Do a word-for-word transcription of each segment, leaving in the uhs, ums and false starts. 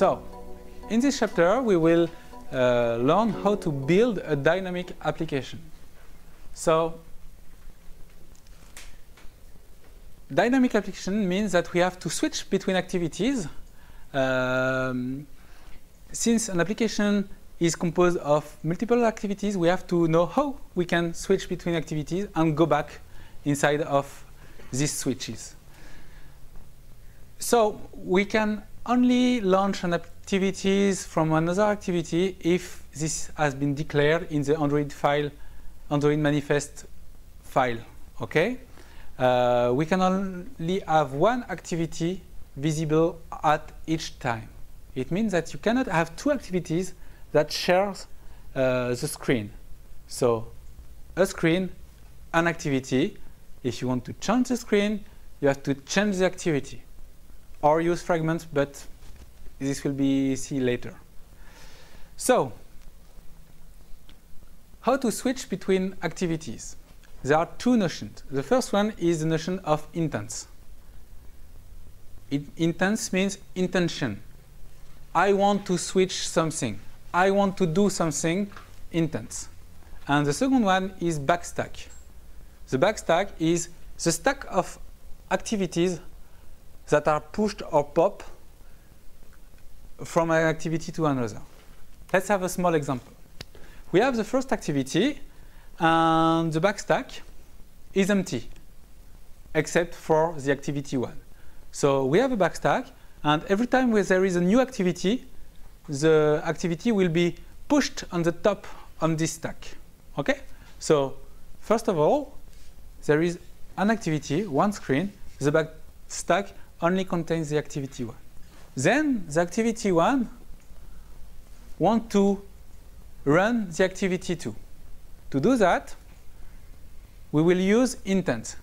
So, in this chapter, we will uh, learn how to build a dynamic application. So, dynamic application means that we have to switch between activities. Um, since an application is composed of multiple activities, we have to know how we can switch between activities and go back inside of these switches. So we can only launch an activity from another activity if this has been declared in the Android file, Android manifest file. Okay, uh, we can only have one activity visible at each time. It means that you cannot have two activities that shares uh, the screen. So a screen, an activity. If you want to change the screen, you have to change the activity or use fragments, but this will be seen later. So how to switch between activities? There are two notions. The first one is the notion of intents. It, intents means intention. I want to switch something. I want to do something, intents. And the second one is backstack. The backstack is the stack of activities that are pushed or pop from an activity to another. Let's have a small example. We have the first activity, and the backstack is empty, except for the activity one. So we have a backstack, and every time where there is a new activity, the activity will be pushed on the top on this stack. Okay? So first of all, there is an activity, one screen. The backstack only contains the activity one. Then the activity one wants to run the activity two. To do that, we will use intent.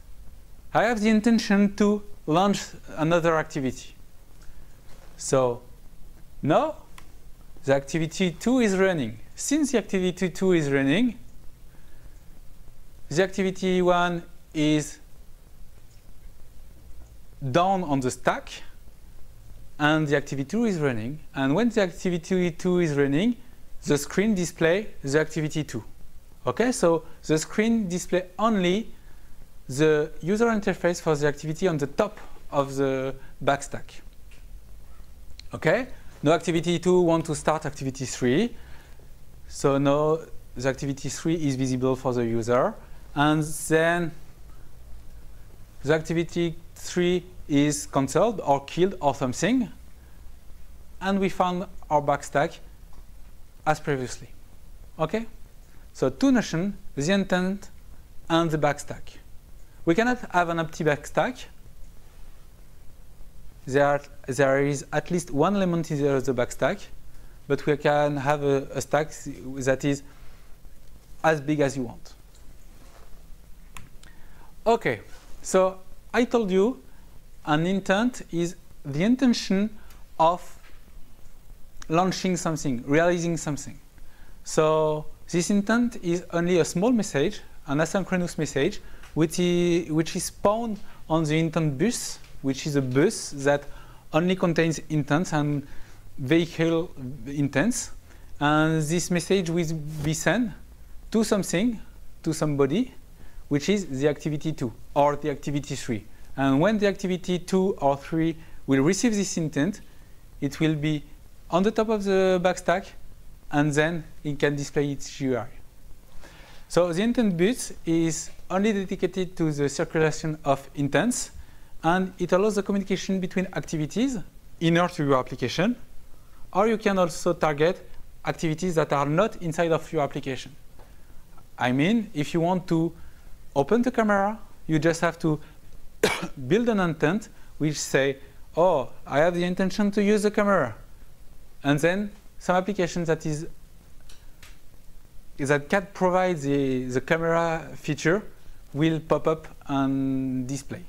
I have the intention to launch another activity. So now the activity two is running. Since the activity two is running, the activity one is down on the stack, and the activity two is running. And when the activity two is running, the screen displays the activity two. Okay, so the screen displays only the user interface for the activity on the top of the backstack. Okay, no activity two wants to start activity three, so now the activity three is visible for the user, and then the activity three is cancelled or killed or something, and we found our backstack as previously. Okay, so two notions: the intent and the backstack. We cannot have an empty backstack. There, are, there is at least one element in the backstack, but we can have a, a stack that is as big as you want. Okay, so I told you an intent is the intention of launching something, realizing something. So this intent is only a small message, an asynchronous message, which is, which is spawned on the intent bus, which is a bus that only contains intents and vehicle intents. And this message will be sent to something, to somebody, which is the activity two or the activity three. And when the activity two or three will receive this intent, it will be on the top of the backstack, and then it can display its G U I. So the intent bus is only dedicated to the circulation of intents, and it allows the communication between activities inner to your application, or you can also target activities that are not inside of your application. I mean, if you want to open the camera, you just have to build an intent which say, oh, I have the intention to use the camera. And then some application that is that can provide the, the camera feature will pop up and display.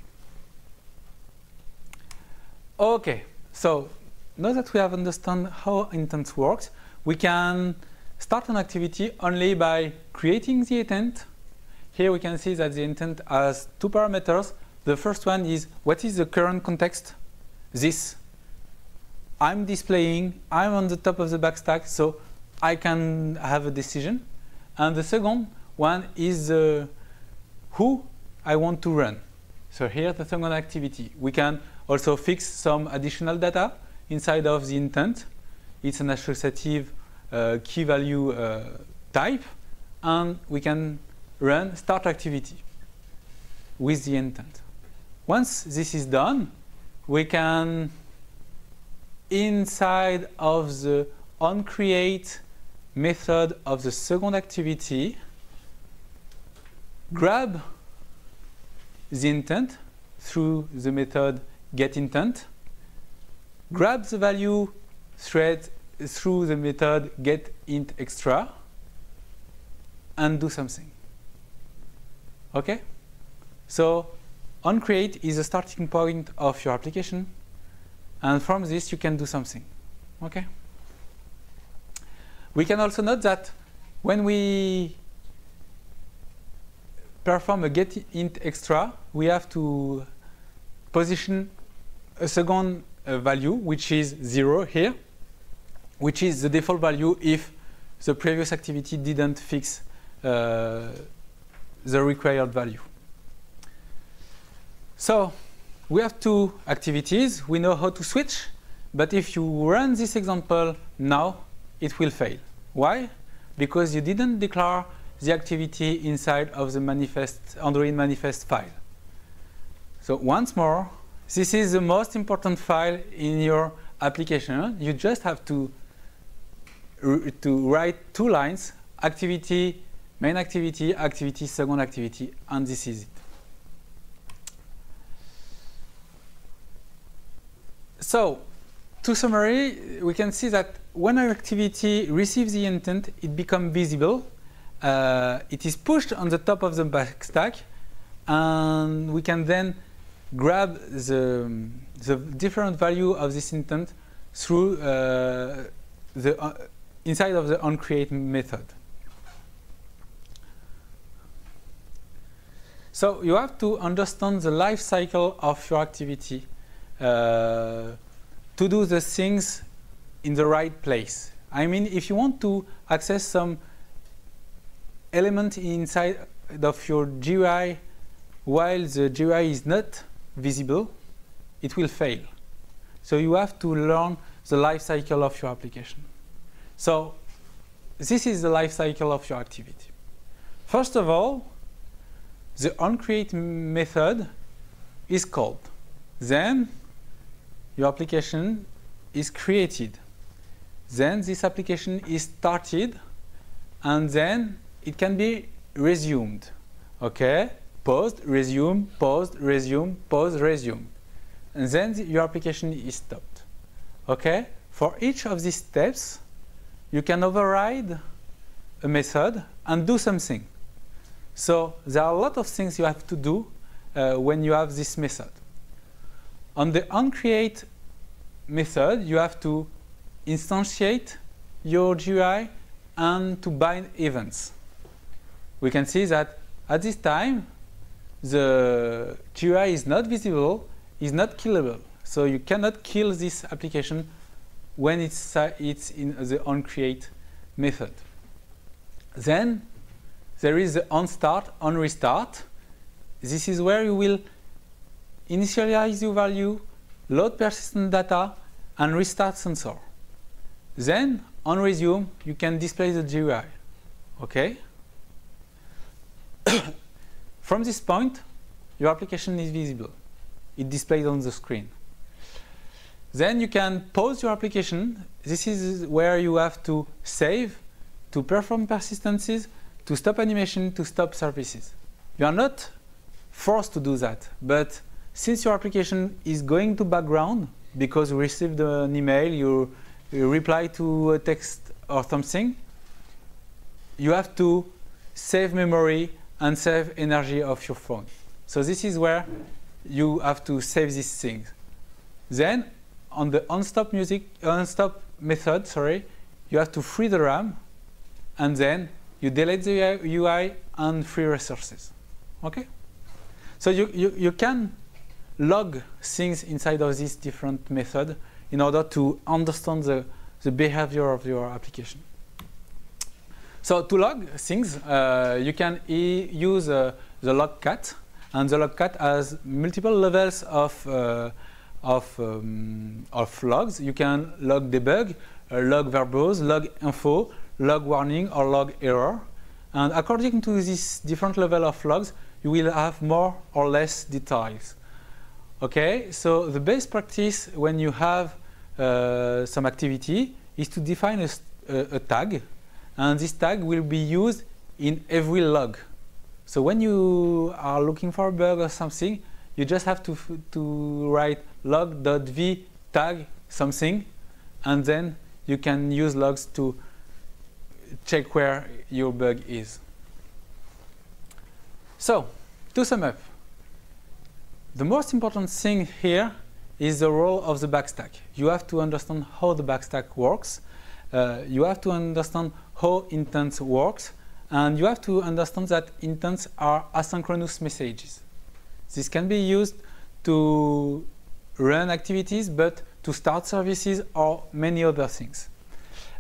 Okay, so now that we have understood how intents works, we can start an activity only by creating the intent. Here we can see that the intent has two parameters. The first one is what is the current context? This. I'm displaying, I'm on the top of the backstack, so I can have a decision. And the second one is uh, who I want to run. So here, the second activity. We can also fix some additional data inside of the intent. It's an associative uh, key value uh, type, and we can run start activity with the intent. Once this is done, we can, inside of the onCreate method of the second activity, grab the intent through the method getIntent, grab the value thread through the method getIntExtra, and do something. Okay? So onCreate is the starting point of your application, and from this you can do something. Okay? We can also note that when we perform a getIntExtra, we have to position a second uh, value, which is zero here, which is the default value if the previous activity didn't fix uh, the required value. So we have two activities. We know how to switch, but if you run this example now, it will fail. Why? Because you didn't declare the activity inside of the manifest, Android manifest file. So once more, this is the most important file in your application. You just have to, to write two lines, activity, main activity, activity, second activity, and this is it. So, to summary, we can see that when an activity receives the intent, it becomes visible. Uh, it is pushed on the top of the backstack, and we can then grab the, the different value of this intent through uh, the uh, inside of the onCreate method. So you have to understand the life cycle of your activity uh, to do the things in the right place. I mean, if you want to access some element inside of your G U I while the G U I is not visible, it will fail. So you have to learn the life cycle of your application. So this is the life cycle of your activity. First of all, the onCreate method is called. Then your application is created. Then this application is started, and then it can be resumed. Okay? Paused, resume, paused, resume, paused, resume. And then the, your application is stopped. Okay? For each of these steps, you can override a method and do something. So there are a lot of things you have to do uh, when you have this method. On the onCreate method, you have to instantiate your G U I and to bind events. We can see that at this time, the G U I is not visible, is not killable. So you cannot kill this application when it's, uh, it's in the onCreate method. Then there is the onStart, onRestart. This is where you will initialize your value, load persistent data, and restart sensor. Then onResume, you can display the G U I. Okay? From this point, your application is visible. It displays on the screen. Then you can pause your application. This is where you have to save, to perform persistencies, to stop animation, to stop services. You are not forced to do that, but since your application is going to background because you received an email, you, you reply to a text or something, you have to save memory and save energy of your phone. So this is where you have to save these things. Then on the onStop music, onStop method, sorry, you have to free the RAM, and then you delete the U I and free resources. Okay? So you, you, you can log things inside of this different method in order to understand the, the behavior of your application. So to log things, uh, you can e use uh, the logcat, and the logcat has multiple levels of uh, of um, of logs. You can log debug, uh, log verbose, log info, log warning, or log error. And according to this different level of logs, you will have more or less details. Okay, so the best practice when you have uh, some activity is to define a, a, a tag, and this tag will be used in every log. So when you are looking for a bug or something, you just have to, f to write log.v tag something, and then you can use logs to check where your bug is. So, to sum up, the most important thing here is the role of the backstack. You have to understand how the backstack works, uh, you have to understand how intent works, and you have to understand that intents are asynchronous messages. This can be used to run activities, but to start services or many other things.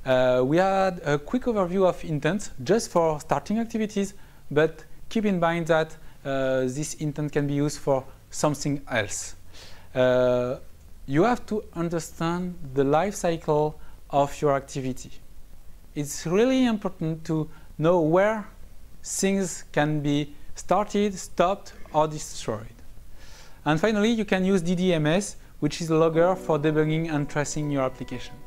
Uh, we had a quick overview of intents just for starting activities, but keep in mind that uh, this intent can be used for something else. Uh, you have to understand the life cycle of your activity. It's really important to know where things can be started, stopped, or destroyed. And finally, you can use D D M S, which is a logger for debugging and tracing your application.